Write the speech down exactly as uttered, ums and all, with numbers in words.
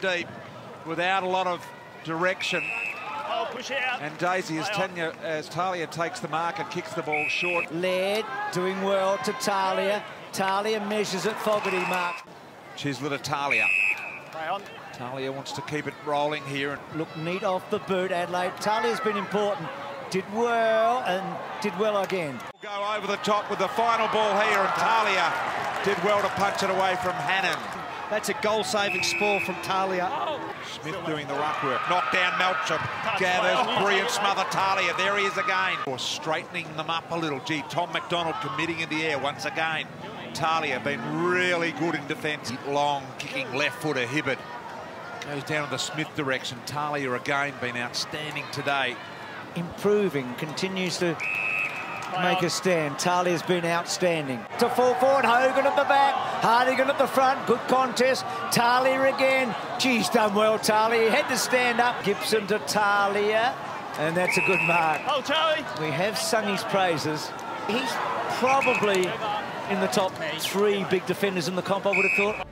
deep without a lot of direction. Oh, push it out. And Daisy, as, Tanya, as Talia takes the mark and kicks the ball short. Laird doing well to Talia. Talia measures it, Fogarty marks. Chisler to Talia. Play on. Talia wants to keep it rolling here. And look neat off the boot, Adelaide. Talia's been important. Did well and did well again. Go over the top with the final ball here, and Talia did well to punch it away from Hannan. That's a goal-saving spore from Talia. Oh. Smith doing the ruck work. Knocked down Melcham. Gathers, brilliant smother Talia. There he is again. Or straightening them up a little. Gee, Tom McDonald committing in the air once again. Talia been really good in defence. Long kicking left footer Hibbard. Goes down in the Smith direction. Talia again been outstanding today. Improving, continues to make a stand. Talia's been outstanding. To fall forward, Hogan at the back, Hardigan at the front, good contest. Talia again, she's done well, Talia. Had to stand up. Gibson to Talia, and that's a good mark. Oh, Talia! We have sung his praises. He's probably in the top three big defenders in the comp, I would have thought.